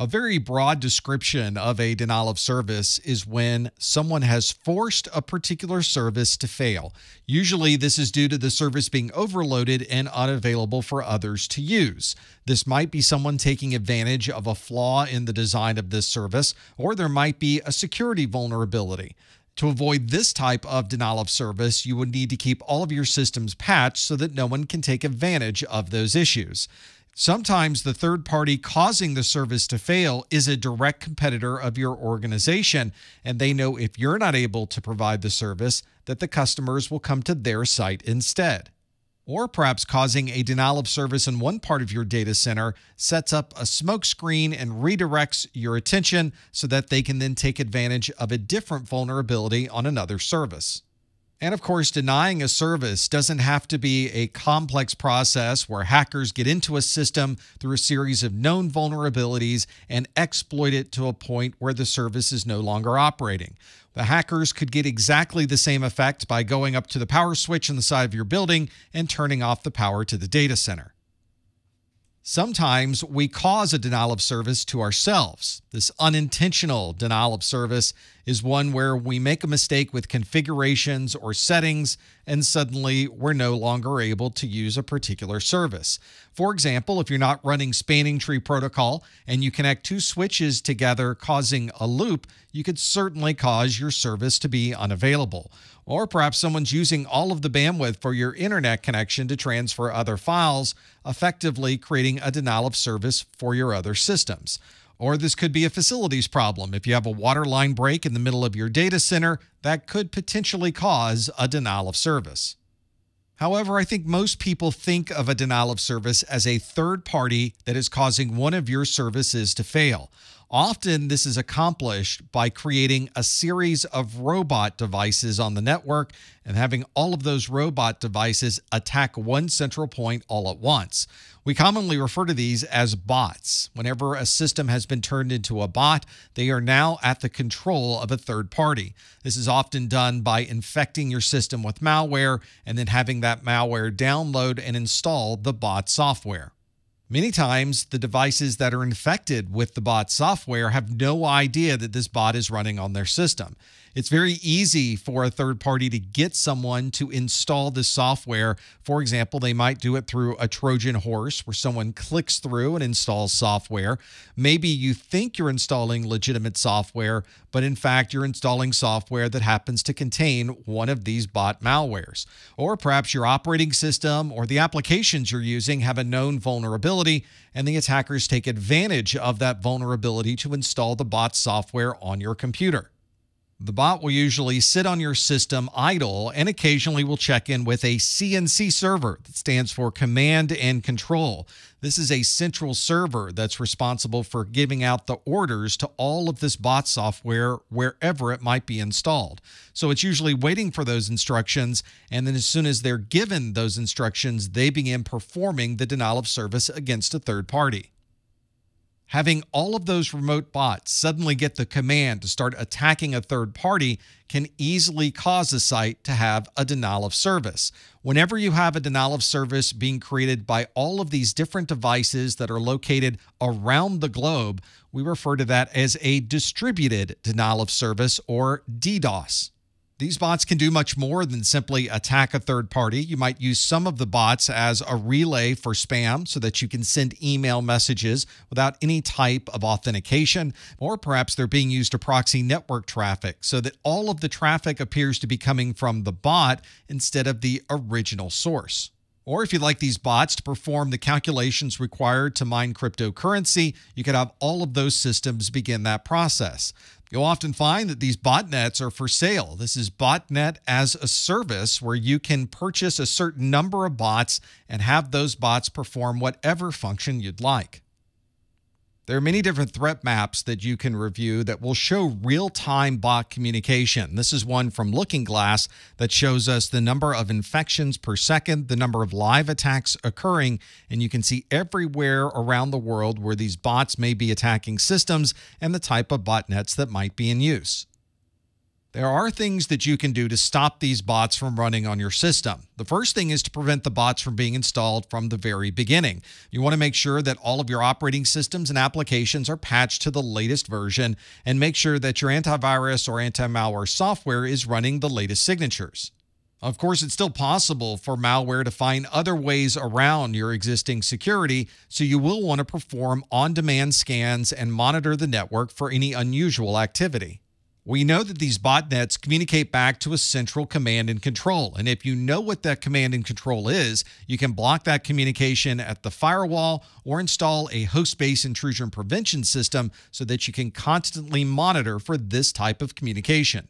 A very broad description of a denial of service is when someone has forced a particular service to fail. Usually, this is due to the service being overloaded and unavailable for others to use. This might be someone taking advantage of a flaw in the design of this service, or there might be a security vulnerability. To avoid this type of denial of service, you would need to keep all of your systems patched so that no one can take advantage of those issues. Sometimes the third party causing the service to fail is a direct competitor of your organization, and they know if you're not able to provide the service, that the customers will come to their site instead. Or perhaps causing a denial of service in one part of your data center sets up a smokescreen and redirects your attention so that they can then take advantage of a different vulnerability on another service. And of course, denying a service doesn't have to be a complex process where hackers get into a system through a series of known vulnerabilities and exploit it to a point where the service is no longer operating. The hackers could get exactly the same effect by going up to the power switch on the side of your building and turning off the power to the data center. Sometimes we cause a denial of service to ourselves. This unintentional denial of service is one where we make a mistake with configurations or settings, and suddenly we're no longer able to use a particular service. For example, if you're not running spanning tree protocol and you connect two switches together causing a loop, you could certainly cause your service to be unavailable. Or perhaps someone's using all of the bandwidth for your internet connection to transfer other files, effectively creating a denial of service for your other systems. Or this could be a facilities problem. If you have a water line break in the middle of your data center, that could potentially cause a denial of service. However, I think most people think of a denial of service as a third party that is causing one of your services to fail. Often, this is accomplished by creating a series of robot devices on the network and having all of those robot devices attack one central point all at once. We commonly refer to these as bots. Whenever a system has been turned into a bot, they are now at the control of a third party. This is often done by infecting your system with malware and then having that malware download and install the bot software. Many times, the devices that are infected with the bot software have no idea that this bot is running on their system. It's very easy for a third party to get someone to install this software. For example, they might do it through a Trojan horse where someone clicks through and installs software. Maybe you think you're installing legitimate software, but in fact, you're installing software that happens to contain one of these bot malwares. Or perhaps your operating system or the applications you're using have a known vulnerability, and the attackers take advantage of that vulnerability to install the bot software on your computer. The bot will usually sit on your system idle and occasionally will check in with a CNC server that stands for Command and Control. This is a central server that's responsible for giving out the orders to all of this bot software wherever it might be installed. So it's usually waiting for those instructions, and then as soon as they're given those instructions, they begin performing the denial of service against a third party. Having all of those remote bots suddenly get the command to start attacking a third party can easily cause a site to have a denial of service. Whenever you have a denial of service being created by all of these different devices that are located around the globe, we refer to that as a distributed denial of service, or DDoS. These bots can do much more than simply attack a third party. You might use some of the bots as a relay for spam so that you can send email messages without any type of authentication, or perhaps they're being used to proxy network traffic so that all of the traffic appears to be coming from the bot instead of the original source. Or if you'd like these bots to perform the calculations required to mine cryptocurrency, you could have all of those systems begin that process. You'll often find that these botnets are for sale. This is botnet as a service where you can purchase a certain number of bots and have those bots perform whatever function you'd like. There are many different threat maps that you can review that will show real-time bot communication. This is one from Looking Glass that shows us the number of infections per second, the number of live attacks occurring, and you can see everywhere around the world where these bots may be attacking systems and the type of botnets that might be in use. There are things that you can do to stop these bots from running on your system. The first thing is to prevent the bots from being installed from the very beginning. You want to make sure that all of your operating systems and applications are patched to the latest version, and make sure that your antivirus or anti-malware software is running the latest signatures. Of course, it's still possible for malware to find other ways around your existing security, so you will want to perform on-demand scans and monitor the network for any unusual activity. We know that these botnets communicate back to a central command and control, and if you know what that command and control is, you can block that communication at the firewall or install a host-based intrusion prevention system so that you can constantly monitor for this type of communication.